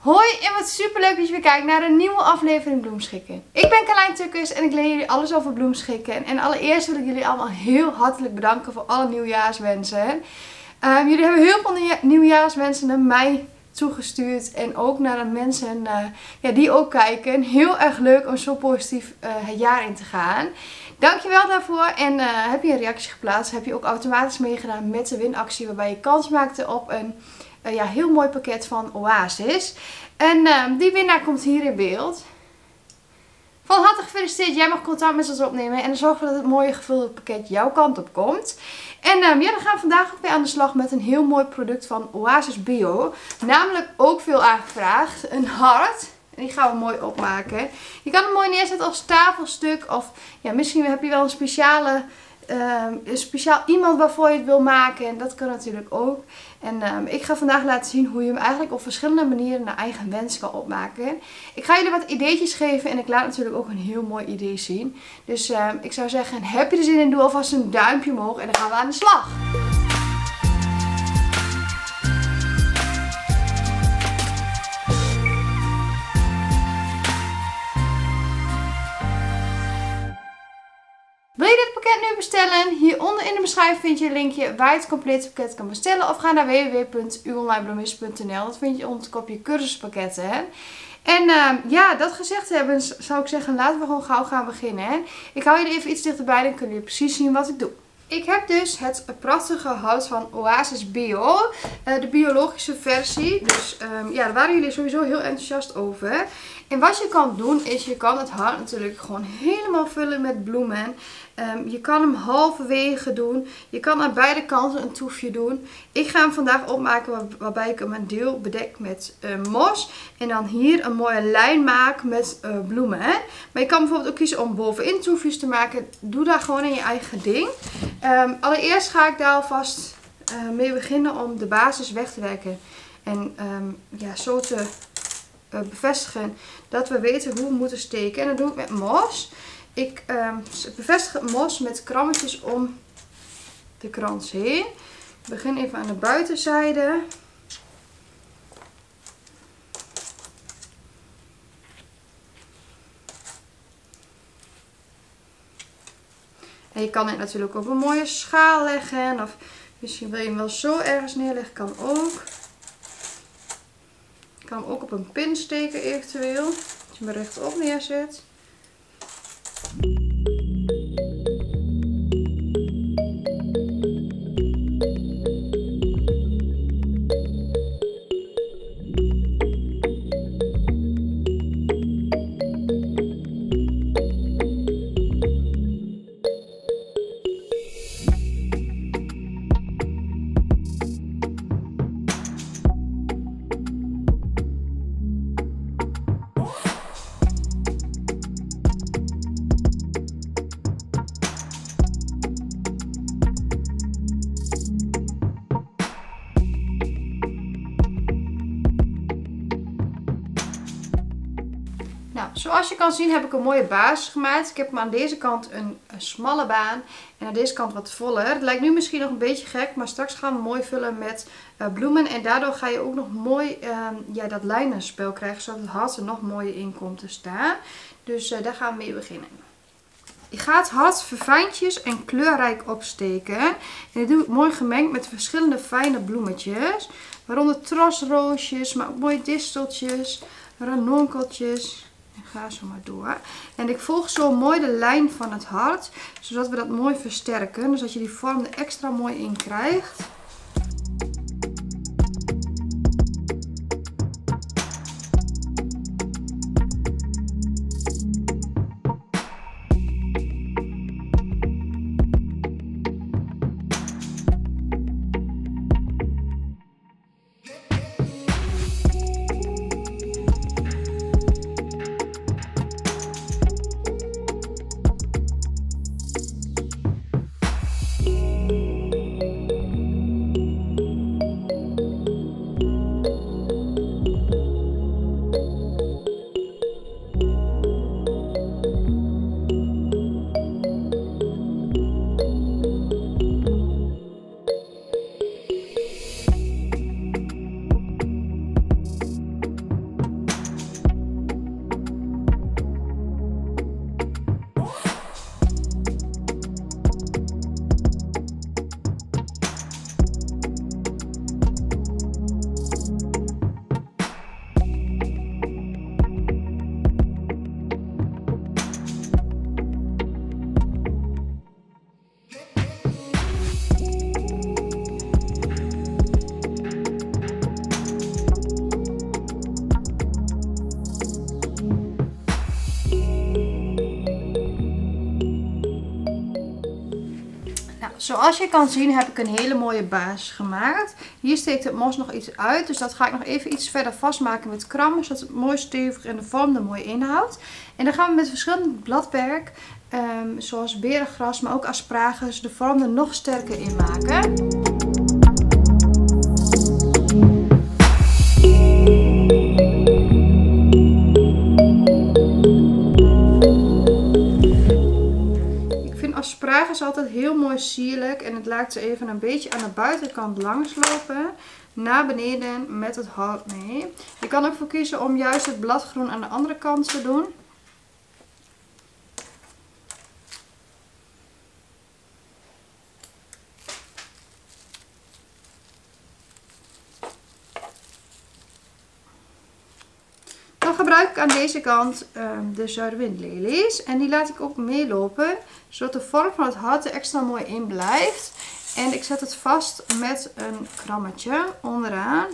Hoi en wat superleuk dat je weer kijkt naar een nieuwe aflevering Bloemschikken. Ik ben Carlein Tukkers en ik leer jullie alles over bloemschikken. En allereerst wil ik jullie allemaal heel hartelijk bedanken voor alle nieuwjaarswensen. Jullie hebben heel veel nieuwjaarswensen naar mij toegestuurd en ook naar de mensen die ook kijken. Heel erg leuk om zo positief het jaar in te gaan. Dankjewel daarvoor en heb je een reactie geplaatst, heb je ook automatisch meegedaan met de winactie waarbij je kans maakte op een heel mooi pakket van Oasis. En die winnaar komt hier in beeld. Van harte gefeliciteerd, jij mag contact met ons opnemen en zorg ervoor dat het mooie gevulde pakket jouw kant op komt. En dan gaan we vandaag ook weer aan de slag met een heel mooi product van Oasis Bio. Namelijk ook veel aangevraagd, een hart. En die gaan we mooi opmaken. Je kan hem mooi neerzetten als tafelstuk of ja, misschien heb je wel een speciaal iemand waarvoor je het wil maken. En dat kan natuurlijk ook. En ik ga vandaag laten zien hoe je hem eigenlijk op verschillende manieren naar eigen wens kan opmaken. Ik ga jullie wat ideetjes geven en ik laat natuurlijk ook een heel mooi idee zien. Dus ik zou zeggen, heb je er zin in, doe alvast een duimpje omhoog en dan gaan we aan de slag. Nu bestellen. Hieronder in de beschrijving vind je een linkje waar je het complete pakket kan bestellen of ga naar www.uwonlinebloemist.nl. Dat vind je onder het kopje cursuspakketten. En dat gezegd hebben, zou ik zeggen, laten we gewoon gauw gaan beginnen. Ik hou jullie even iets dichterbij, dan kunnen jullie precies zien wat ik doe. Ik heb dus het prachtige hout van Oasis Bio, de biologische versie. Dus daar waren jullie sowieso heel enthousiast over. En wat je kan doen is, je kan het hout natuurlijk gewoon helemaal vullen met bloemen. Je kan hem halverwege doen. Je kan aan beide kanten een toefje doen. Ik ga hem vandaag opmaken waarbij ik hem een deel bedek met mos. En dan hier een mooie lijn maak met bloemen. Maar je kan bijvoorbeeld ook kiezen om bovenin toefjes te maken. Doe daar gewoon in je eigen ding. Allereerst ga ik daar alvast mee beginnen om de basis weg te werken. En zo te bevestigen dat we weten hoe we moeten steken. En dat doe ik met mos. Ik bevestig het mos met krammetjes om de krans heen. Ik begin even aan de buitenzijde. En je kan het natuurlijk op een mooie schaal leggen. Of misschien wil je hem wel zo ergens neerleggen. Kan ook. Je kan hem ook op een pin steken eventueel. Als je hem rechtop neerzet. Zoals je kan zien heb ik een mooie basis gemaakt. Ik heb hem aan deze kant een smalle baan en aan deze kant wat voller. Het lijkt nu misschien nog een beetje gek, maar straks gaan we mooi vullen met bloemen. En daardoor ga je ook nog mooi dat lijnenspel krijgen, zodat het hart er nog mooier in komt te staan. Dus daar gaan we mee beginnen. Je gaat het hart verfijntjes en kleurrijk opsteken. En dit doe ik mooi gemengd met verschillende fijne bloemetjes. Waaronder trosroosjes, maar ook mooie disteltjes, ranonkeltjes. En ga zo maar door. En ik volg zo mooi de lijn van het hart, zodat we dat mooi versterken. Dus dat je die vorm er extra mooi in krijgt. Zoals je kan zien heb ik een hele mooie baas gemaakt. Hier steekt het mos nog iets uit. Dus dat ga ik nog even iets verder vastmaken met krammen. Zodat het mooi stevig en de vorm er mooi in houdt. En dan gaan we met verschillend bladwerk, zoals berengras, maar ook asparagus, de vorm er nog sterker in maken. Is altijd heel mooi sierlijk en het laat ze even een beetje aan de buitenkant langslopen naar beneden met het hout mee. Je kan ook voor kiezen om juist het bladgroen aan de andere kant te doen. Dan gebruik ik aan deze kant de zuiderwindlelies en die laat ik ook meelopen, zodat de vorm van het hart er extra mooi in blijft. En ik zet het vast met een krammetje onderaan.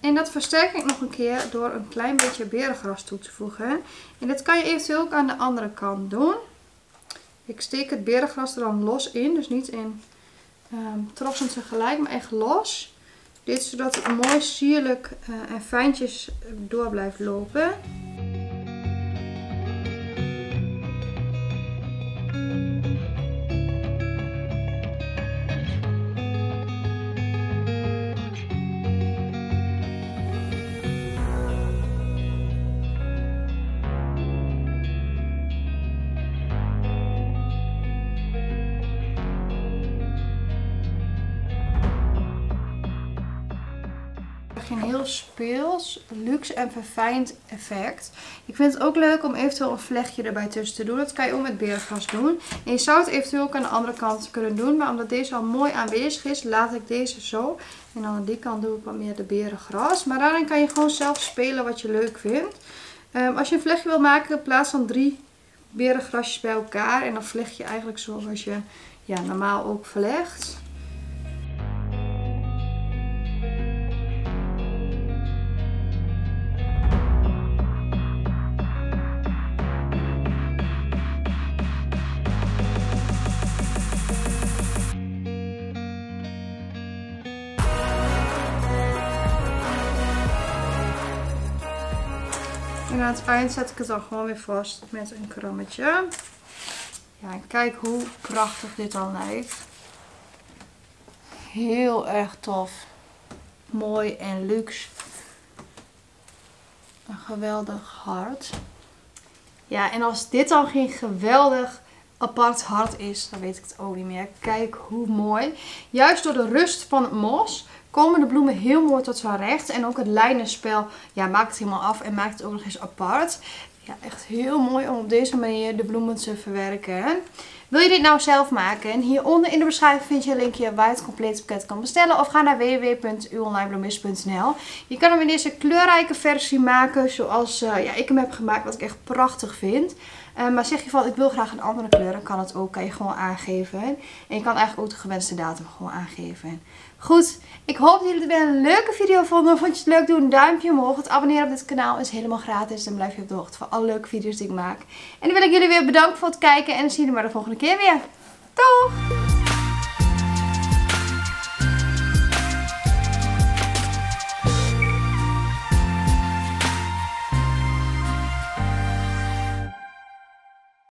En dat versterk ik nog een keer door een klein beetje berengras toe te voegen. En dat kan je eventueel ook aan de andere kant doen. Ik steek het berengras er dan los in. Dus niet in trossen tegelijk, maar echt los. Dit zodat het mooi sierlijk en fijntjes door blijft lopen. Een heel speels, luxe en verfijnd effect. Ik vind het ook leuk om eventueel een vlechtje erbij tussen te doen. Dat kan je ook met berengras doen. En je zou het eventueel ook aan de andere kant kunnen doen. Maar omdat deze al mooi aanwezig is, laat ik deze zo. En dan aan die kant doe ik wat meer de berengras. Maar daarin kan je gewoon zelf spelen wat je leuk vindt. Als je een vlechtje wil maken, plaats dan 3 berengrasjes bij elkaar. En dan vlecht je eigenlijk zoals je normaal ook vlecht. En aan het eind zet ik het dan gewoon weer vast met een krammetje. Ja, en kijk hoe prachtig dit dan lijkt. Heel erg tof. Mooi en luxe. Een geweldig hart. Ja, en als dit dan geen geweldig apart hart is, dan weet ik het ook niet meer. Kijk hoe mooi. Juist door de rust van het mos komen de bloemen heel mooi tot zijn recht. En ook het lijnenspel maakt het helemaal af en maakt het ook nog eens apart. Ja, echt heel mooi om op deze manier de bloemen te verwerken. Wil je dit nou zelf maken? En hieronder in de beschrijving vind je een linkje waar je het complete pakket kan bestellen. Of ga naar www.uwonlinebloemist.nl. Je kan hem in deze kleurrijke versie maken zoals ik hem heb gemaakt. Wat ik echt prachtig vind. Maar zeg je van ik wil graag een andere kleur, dan kan het ook. Kan je gewoon aangeven. En je kan eigenlijk ook de gewenste datum gewoon aangeven. Goed, ik hoop dat jullie weer een leuke video vonden. Vond je het leuk? Doe een duimpje omhoog. Het abonneren op dit kanaal is helemaal gratis. Dan blijf je op de hoogte van alle leuke video's die ik maak. En dan wil ik jullie weer bedanken voor het kijken. En dan zien jullie maar de volgende keer weer. Doeg!